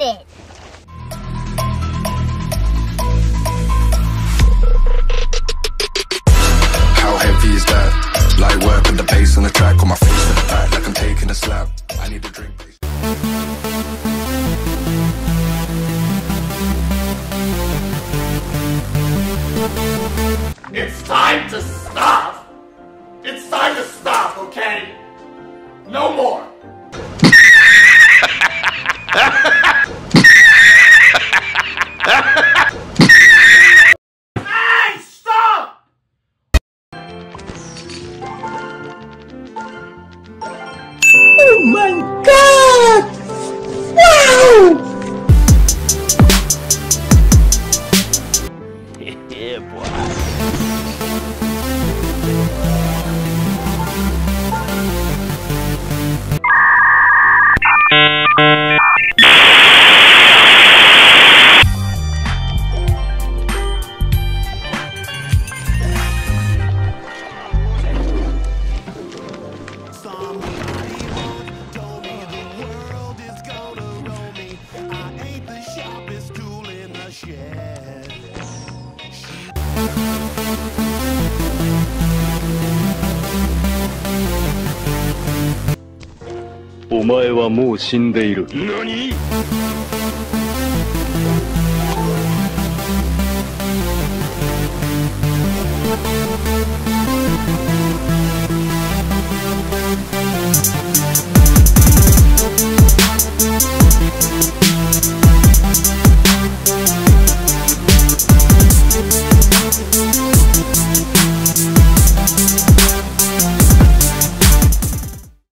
isn't it? How heavy is that? Light work and the bass on the track, on my face to the back, like I'm taking a slap. I need a drink. It's time to stop! It's time to stop, okay? No more! Hey, stop! Oh my God! Wow! Yeah, boy. Omae wa mou shindeiru. Nani?